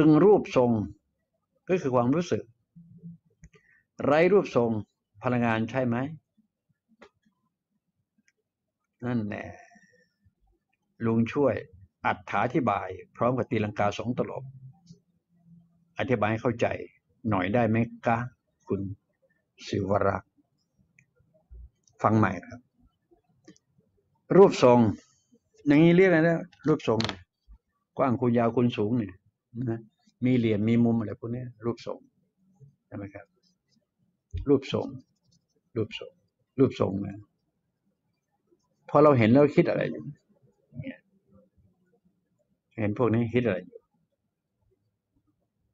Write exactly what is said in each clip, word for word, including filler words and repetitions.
กึ่งรูปทรงก็คือความรู้สึกไร้รูปทรงพลังงานใช่ไหมนั่นแหละลุงช่วยอธิบายพร้อมกับตีลังกาสองตลบอธิบายให้เข้าใจหน่อยได้ไหมกะคุณศิวรักษ์ฟังใหม่ครับรูปทรงอย่างนี้เรียกอะไรนะรูปทรงกว้างคูณยาวคูณสูงเนี่ยนะมีเหลี่ยมมีมุมอะไรพวกนี้รูปทรงใช่ไหมครับรูปทรงรูปทรงรูปทรงนะพอเราเห็นแล้วคิดอะไรอยู่เห็นพวกนี้คิดอะไรอยู่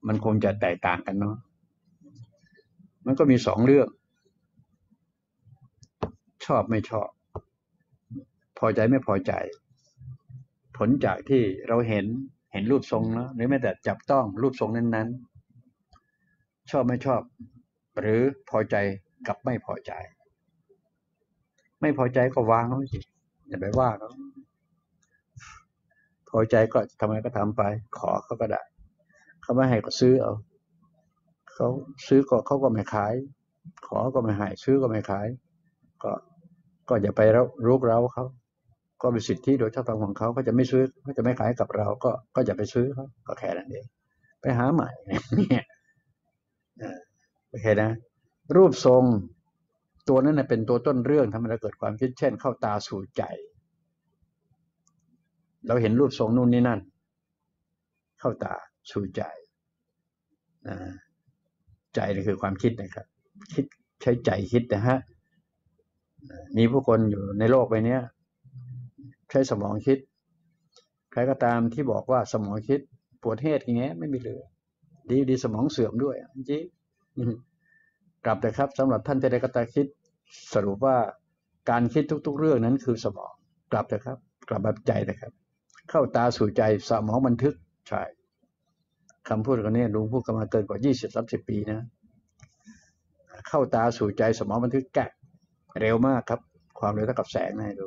มันคงจะแตกต่างกันเนาะมันก็มีสองเรื่องชอบไม่ชอบพอใจไม่พอใจผลจากที่เราเห็นเห็นรูปทรงแล้วหรือแม้แต่จับต้องรูปทรงนั้นๆชอบไม่ชอบหรือพอใจกับไม่พอใจไม่พอใจก็วางเขาสิอย่าไปว่าเขาพอใจก็ทำอะไรก็ทำไปขอเขาก็ได้เขาไม่ให้ก็ซื้อเอาเขาซื้อก็เขาก็ไม่ขายขอก็ไม่ให้ซื้อก็ไม่ขายก็ก็อย่าไปรุกเร้าเขาก็เป็นสิทธิโดยชอบธรรมของเขาเขาจะไม่ซื้อเขาจะไม่ขายกับเราก็ก็อย่าไปซื้อเขาก็แค่นั้นเองไปหาใหม่เนี่ยโอเคนะรูปทรงตัวนั้นเป็นตัวต้นเรื่องทำให้เราเกิดความคิดเช่นเข้าตาสู่ใจเราเห็นรูปทรงนู่นนี่นั่นเข้าตาสู่ใจใจนี่คือความคิดนะครับคิดใช้ใจคิดนะฮะมีผู้คนอยู่ในโลกใบนี้ใช้สมองคิดใครก็ตามที่บอกว่าสมองคิดปวดเทศอย่างเงี้ยไม่มีเหลือดีดีสมองเสื่อมด้วยจริงกลับเลยครับสำหรับท่านที่ได้กตาคิดสรุปว่าการคิดทุกๆเรื่องนั้นคือสมองกลับเลยครับกลับแบบใจนะครับเข้าตาสู่ใจสมองบันทึกใช่คำพูดกันนี้ลุงพูดกันมาเกินกว่า ยี่สิบถึงสามสิบ ปีนะเข้าตาสู่ใจสมองบันทึกแกะเร็วมากครับความเร็วเท่ากับแสงนะดู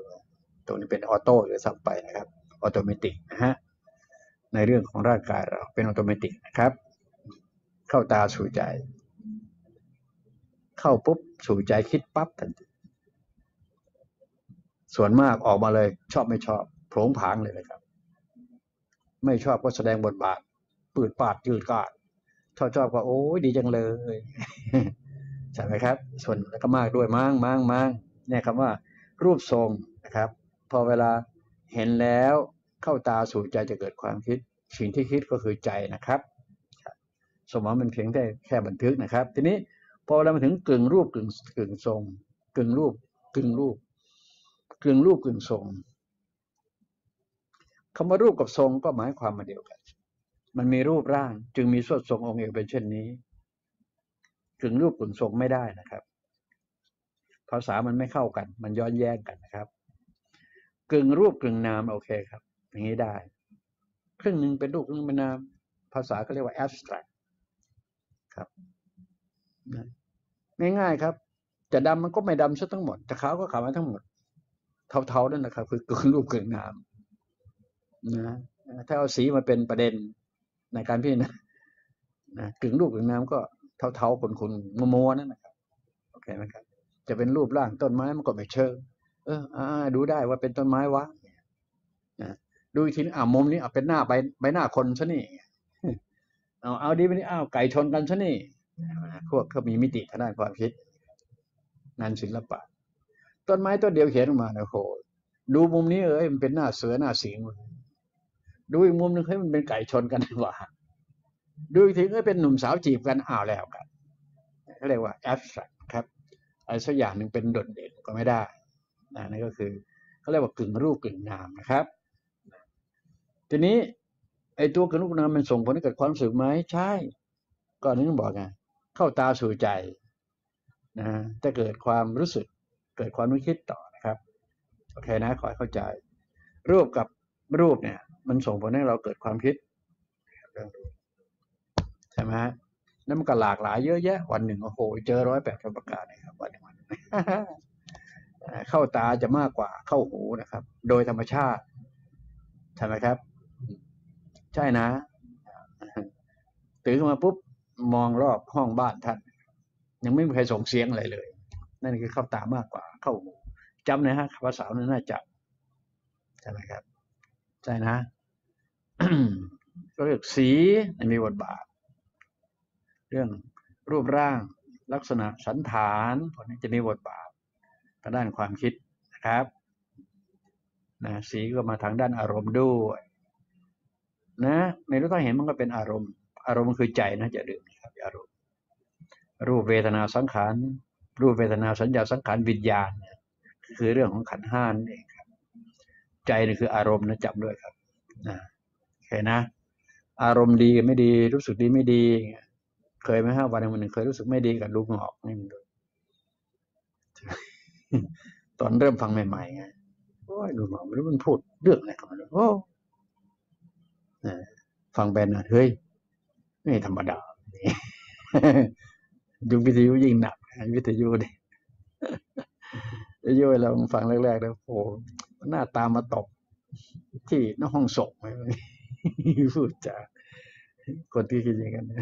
ตรงนี้เป็นออโต้หรือสับไปนะครับออโตเมติกนะฮะในเรื่องของร่างกายเราเป็นออโตเมติกนะครับเข้าตาสู่ใจเข้าปุ๊บสู่ใจคิดปั๊บทันทีส่วนมากออกมาเลยชอบไม่ชอบโผงผางเลยนะครับไม่ชอบก็แสดงบทบาทปืดปาดยืดกาดชอบชอบก็โอ้ยดีจังเลยใช่ไหมครับส่วนก็มากด้วยมั่งมั่งมั่งเนี่ยคำว่ารูปทรงนะครับพอเวลาเห็นแล้วเข้าตาสู่ใจจะเกิดความคิดสิ่งที่คิดก็คือใจนะครับสมองมันเพียงได้แค่บันทึกนะครับทีนี้พอเรามาถึงกึ่งรูปกึ่งกึ่งทรงกึ่งรูปกึ่งรูปกึ่งรูปกึ่งทรงคำว่ารูปกับทรงก็หมายความมาเดียวกันมันมีรูปร่างจึงมีส่วนทรงองค์เอกเป็นเช่นนี้กึ่งรูปกึ่งทรงไม่ได้นะครับภาษามันไม่เข้ากันมันย้อนแย้งกันนะครับกึ่งรูปกึ่งนามโอเคครับอย่างนี้ได้ครึ่งหนึ่งเป็นรูปครึ่งเป็นนามภาษาก็เรียกว่า abstract ครับง่ายๆครับจะดำมันก็ไม่ดำซะทั้งหมดจะขาวก็ขาวทั้งหมดเทาๆนั่นนะครับคือกึ่งรูปกึ่งนามนะถ้าเอาสีมาเป็นประเด็นในการพิจารณานะกึ่งรูปกึ่งนามก็เทาๆขุ่นๆมัวๆนั่นนะครับโอเคไหมครับจะเป็นรูปร่างต้นไม้มันก็ไม่เชิงเออดูได้ว่าเป็นต้นไม้วะนะดูอีกทีอ่ะมุมนี้อ่ะเป็นหน้าใบใบหน้าคนซะนี่เอาเอาดีไปนี่เอาไก่ชนกันซะนี่พวกเขามีมิติทางด้านความคิดงานศิลปะต้นไม้ต้นเดียวเขียนออกมานะโหดูมุมนี้เอ้ยมันเป็นหน้าเสือหน้าสิงห์ดูอีกมุมนึงเฮ้ยมันเป็นไก่ชนกันดีกว่าดูอีกทีเอ้ยเป็นหนุ่มสาวจีบกันอ้าวแล้วกันก็เรียกว่า abstract ครับอะไรสักอย่างหนึ่งเป็นโดดเด่นก็ไม่ได้นั่นก็คือเขาเรียกว่ากึ่งรูปกึ่งนามนะครับทีนี้ไอ้ตัวกึ่งรูปกึ่งนามมันส่งผลให้เกิดความสื่อไหมใช่ก่อนนี้ต้องบอกไงเข้าตาสู่ใจนะจะเกิดความรู้สึกเกิดความนึกคิดต่อนะครับโอเคนะขอให้เข้าใจรูปกับรูปเนี่ยมันส่งผลให้เราเกิดความคิดใช่ไหมฮะแล้วมันก็หลากหลายเยอะแยะวันหนึ่งโอ้โหเจอร้อยแปดพันประการนะครับวันหนึ่งวันหนึ่ง เข้าตาจะมากกว่าเข้าหูนะครับโดยธรรมชาติใช่ไหมครับใช่นะ ตื่นขึ้นมาปุ๊บมองรอบห้องบ้านท่านยังไม่มีใครส่งเสียงอะไรเลยนั่นคือเข้าตามากกว่าเข้าหูจำนะฮะภาษาเนี่ยน่าจับใช่ไหมครับใช่นะ ก็เรื่องสีมีบทบาทเรื่องรูปร่างลักษณะสันฐานพวกนี้จะมีบทบาททางด้านความคิดนะครับนะสีก็มาทางด้านอารมณ์ด้วยนะในรู้ต้องเห็นมันก็เป็นอารมณ์อารมณ์มันคือใจนะจะดื่มครับอารมณ์รูปเวทนาสังขารรูปเวทนาสัญญาสังขารวิญญาณคือเรื่องของขันธ์ห้านั่นเองครับใจนี่คืออารมณ์นะจำด้วยครับนะโอเคนะอารมณ์ดีกับไม่ดีรู้สึกดีไม่ดีเคยไหมฮะวันหนึ่งเคยรู้สึกไม่ดีกับลูกงอกนี่มันด้วยตอนเริ่มฟังใหม่ๆไงโอ้ยลูกงอกแล้วมันพูดเรื่องอะไรกันมันโอ้ฟังแบนนะเฮ้ยไม่ธรรมดาดูวิทยุยิ่งหนักวิทยุเนี่ยวิทยุเราฟังแรกๆแล้วโอ้หน้าตามาตบที่นอกห้องศพพูดจากคนที่กินอย่างนั้น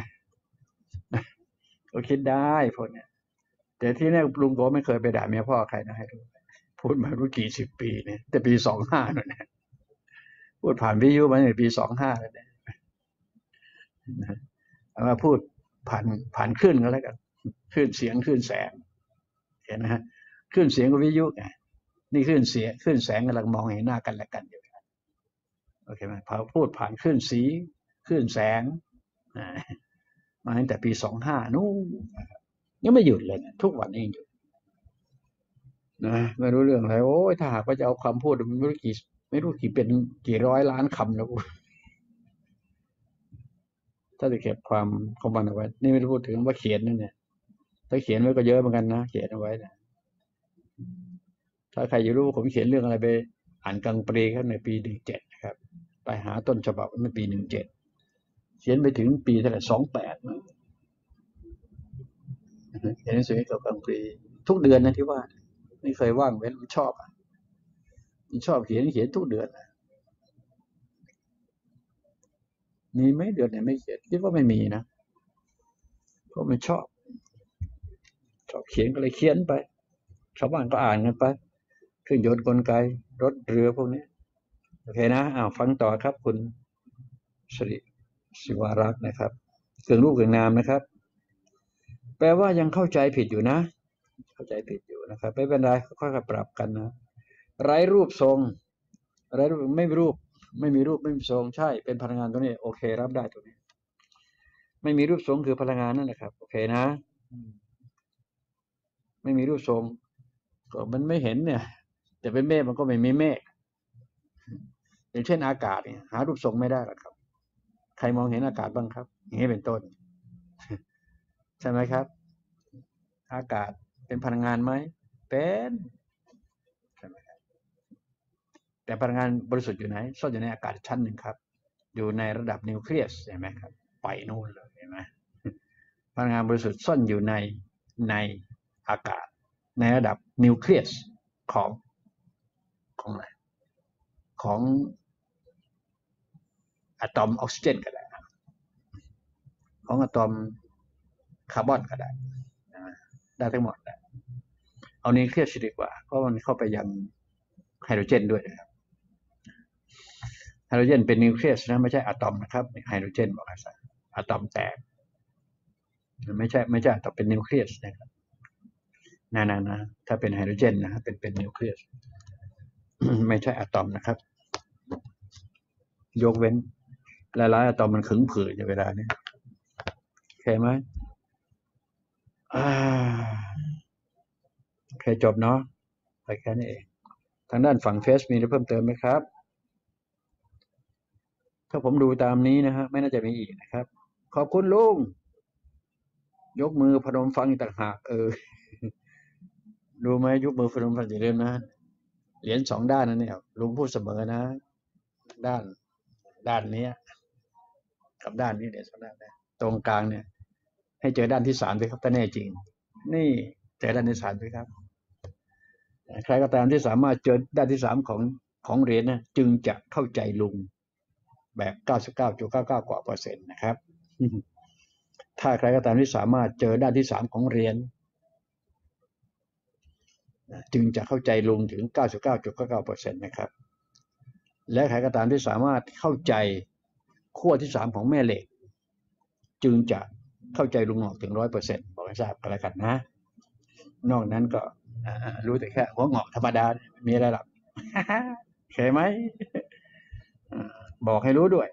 ก็คิดได้พวกเนี่ยแต่ที่แน่ลุงโกไม่เคยไปด่าเมียพ่อใครนะให้รู้พูดมารู้กี่สิบปีเนี่ยแต่ปีสองห้าเนี่ยพูดผ่านวิทยุมาในปีสองห้าแล้วเนี่ยเอามาพูดผ่านผ่านคลื่นก็แล้วกันคลื่นเสียงคลื่นแสงเห็นไหมฮะคลื่นเสียงกับวิทยุไงนี่คลื่นเสียงคลื่นแสงกำลังมองเห็นหน้ากันและกันอยู่โอเคไหมพอพูดผ่านคลื่นสีคลื่นแสงมาตั้งแต่ปีสองห้านู้นยังไม่หยุดเลยนะทุกวันเองอยู่นะไม่รู้เรื่องอะไรโอ้ยถ้าหากว่าจะเอาคำพูดมันไม่รู้กี่ไม่รู้กี่เป็นกี่ร้อยล้านคำนะถ้าจะเก็บความของมันเอาไว้นี่ไม่ได้พูดถึงว่าเขียนนี่เนี่ยถ้าเขียนไว้ก็เยอะเหมือนกันนะเขียนเอาไว้นะถ้าใครอยากรู้ผมเขียนเรื่องอะไรไปอ่านกลางปีครับในปีหนึ่งเจ็ดนะครับไปหาต้นฉบับในปีหนึ่งเจ็ดเขียนไปถึงปีเท่าไหร่สองแปดเขียนหนังสือเกี่ยวกับปีทุกเดือนนะที่ว่าไม่เคยว่างเว้นมันชอบมันชอบเขียนเขียนทุกเดือนมีไหมเดือนไหนไม่เขียนคิดว่าไม่มีนะเพราะมันชอบชอบเขียนก็เลยเขียนไปชาวบ้านก็อ่านกันไปเครื่องยนต์กลไกรถเรือพวกนี้โอเคนะอ้าวฟังต่อครับคุณสิริศิวารักษ์นะครับเรื่องรูปเรื่องนามนะครับแปลว่ายังเข้าใจผิดอยู่นะเข้าใจผิดอยู่นะครับไม่เป็นไรค่อยๆปรับกันนะไร้รูปทรงไร้รูปไม่มีรูปไม่มีรูปไม่มีทรงใช่เป็นพลังงานตัวนี้โอเครับได้ตัวนี้ไม่มีรูปทรงคือพลังงานนั่นแหละครับโอเคนะไม่มีรูปทรงก็มันไม่เห็นเนี่ยแต่เป็นเมฆมันก็ไม่มีเมฆอย่างเช่นอากาศเนี่ยหารูปทรงไม่ได้หรอกครับใครมองเห็นอากาศบ้างครับอย่างนี้เป็นต้นใช่ไหมครับอากาศเป็นพลังงานไหมเป็นใช่ไหมครับแต่พลังงานบริสุทธิ์อยู่ไหนซ่อนอยู่ในอากาศชั้นหนึ่งครับอยู่ในระดับนิวเคลียสใช่ไหมครับไปโน่นเลยใช่ไหมพลังงานบริสุทธิ์ซ่อนอยู่ในในอากาศในระดับนิวเคลียสของของอะไรของอะตอมออกซิเจนก็ได้ของอะตอมคาร์บอนก็ได้ได้ทั้งหมดเอานิวเคลียสดีกว่าเพราะมันเข้าไปยังไฮโดรเจนด้วยนะครับไฮโดรเจนเป็นนิวเคลียสนะไม่ใช่อะตอมนะครับไฮโดรเจนบอกอาศัยอะตอมแตกไม่ใช่ไม่ใช่แต่เป็นนิวเคลียสนะครับนะนะนะถ้าเป็นไฮโดรเจนนะครับเป็นเป็นนิวเคลียส ไม่ใช่อะตอมนะครับยกเว้นหลายๆอะตอมมันขึงผืดอยู่เวลานี้เข้าใจไหมเคยจบเนาะไปแค่นี้เองทางด้านฝั่งเฟซมีอะไรเพิ่มเติมไหมครับถ้าผมดูตามนี้นะฮะไม่น่าจะมีอีกนะครับขอบคุณลุงยกมือพนมฟังอีกต่างหากเออดูไหมยกมือพนมฟังอย่าลืมนะเหรียญสองด้านนั่นเนี่ยลุงพูดเสมอนะด้านด้านนี้กับด้านนี้เหรียญสองด้านตรงกลางเนี่ยให้เจอด้านที่สามด้วยครับถ้าแน่จริงนี่เจอด้านที่สามด้วยครับใครก็ตามที่สามารถเจอด้านที่สามของของเหรียญนะจึงจะเข้าใจลุงแบบ เก้าสิบเก้าจุดเก้าเก้า กว่าเปอร์เซ็นต์นะครับ ถ้าใครก็ตามที่สามารถเจอด้านที่สามของเหรียญจึงจะเข้าใจลุงถึง เก้าสิบเก้าจุดเก้าเก้าเปอร์เซ็นต์ นะครับและใครก็ตามที่สามารถเข้าใจขั้วที่สามของแม่เหล็กจึงจะเข้าใจลุงงอกถึง ร้อยเปอร์เซ็นต์ บอกให้ทราบกันแล้วกันนะนอกนั้นก็รู้แต่แค่หัวงอกธรรมดามีอะไรหรอกเข้าใจไหมบอกให้รู้ด้วย